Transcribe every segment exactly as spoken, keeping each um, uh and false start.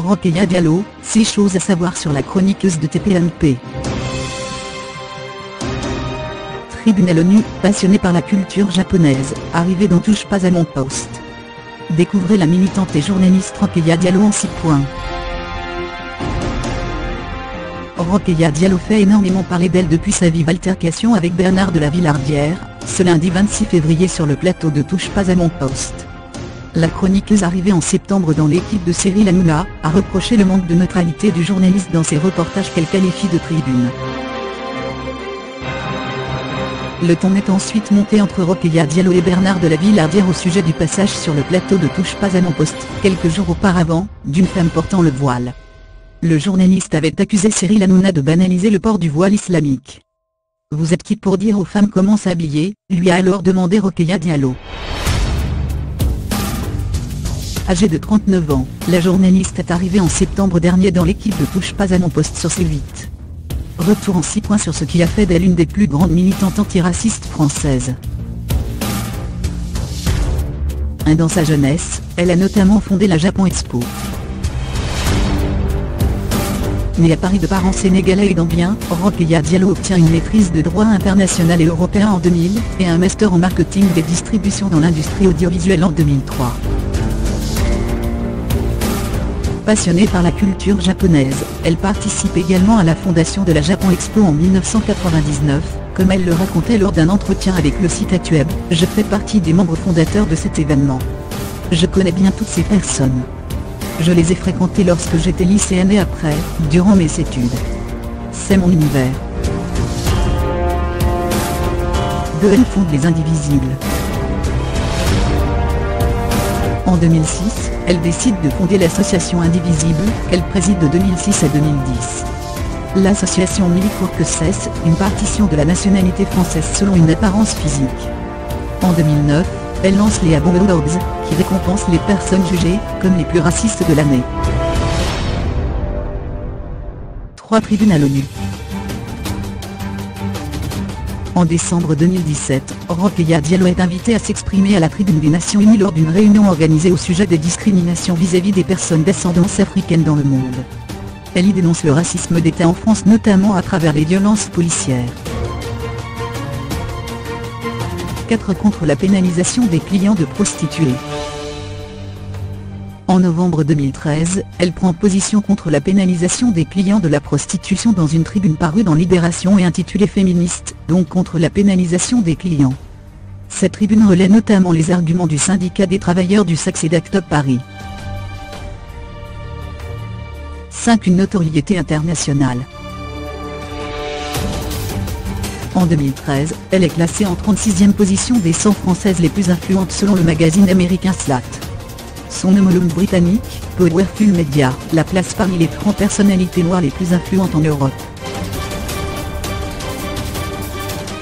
Rokhaya Diallo, six choses à savoir sur la chroniqueuse de T P M P. Tribunal ONU, passionnée par la culture japonaise, arrivée dans Touche pas à mon poste. Découvrez la militante et journaliste Rokhaya Diallo en six points. Rokhaya Diallo fait énormément parler d'elle depuis sa vive altercation avec Bernard de la Villardière, ce lundi vingt-six février sur le plateau de Touche pas à mon poste. La chroniqueuse arrivée en septembre dans l'équipe de Cyril Hanouna a reproché le manque de neutralité du journaliste dans ses reportages qu'elle qualifie de tribune. Le ton est ensuite monté entre Rokhaya Diallo et Bernard de la Villardière au sujet du passage sur le plateau de Touche pas à mon poste, quelques jours auparavant, d'une femme portant le voile. Le journaliste avait accusé Cyril Hanouna de banaliser le port du voile islamique. « Vous êtes qui pour dire aux femmes comment s'habiller ?» lui a alors demandé Rokhaya Diallo. Âgée de trente-neuf ans, la journaliste est arrivée en septembre dernier dans l'équipe de Touche pas à mon poste sur C huit. Retour en six points sur ce qui a fait d'elle une des plus grandes militantes antiracistes françaises. Dans sa jeunesse, elle a notamment fondé la Japan Expo. Née à Paris de parents sénégalais et gambiens, Rokhaya Diallo obtient une maîtrise de droit international et européen en deux mille, et un master en marketing des distributions dans l'industrie audiovisuelle en deux mille trois. Passionnée par la culture japonaise, elle participe également à la fondation de la Japan Expo en mille neuf cent quatre-vingt-dix-neuf, comme elle le racontait lors d'un entretien avec le site actuel. « Je fais partie des membres fondateurs de cet événement. Je connais bien toutes ces personnes. Je les ai fréquentées lorsque j'étais lycéenne et après, durant mes études. C'est mon univers. » De elle fonde les Indivisibles. En deux mille six, elle décide de fonder l'association Indivisible, qu'elle préside de deux mille six à deux mille dix. L'association milite pour que cesse une partition de la nationalité française selon une apparence physique. En deux mille neuf, elle lance les Abonnes, qui récompense les personnes jugées comme les plus racistes de l'année. trois Tribunal ONU. En décembre deux mille dix-sept, Rokhaya Diallo est invitée à s'exprimer à la Tribune des Nations Unies lors d'une réunion organisée au sujet des discriminations vis-à-vis des personnes d'ascendance africaine dans le monde. Elle y dénonce le racisme d'État en France, notamment à travers les violences policières. quatre Contre la pénalisation des clients de prostituées. En novembre deux mille treize, elle prend position contre la pénalisation des clients de la prostitution dans une tribune parue dans Libération et intitulée « Féministe, donc contre la pénalisation des clients ». Cette tribune relaie notamment les arguments du syndicat des travailleurs du sexe et d'Act Up Paris. cinq Une notoriété internationale. En deux mille treize, elle est classée en trente-sixième position des cent Françaises les plus influentes selon le magazine américain Slate. Son homologue britannique, Powerful Media, la place parmi les trente personnalités noires les plus influentes en Europe.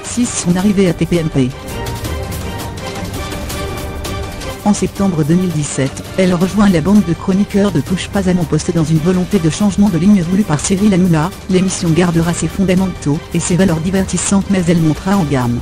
six Son arrivée à T P M P. En septembre deux mille dix-sept, elle rejoint la bande de chroniqueurs de Touche pas à mon poste dans une volonté de changement de ligne voulue par Cyril Hanouna. L'émission gardera ses fondamentaux et ses valeurs divertissantes mais elle montera en gamme.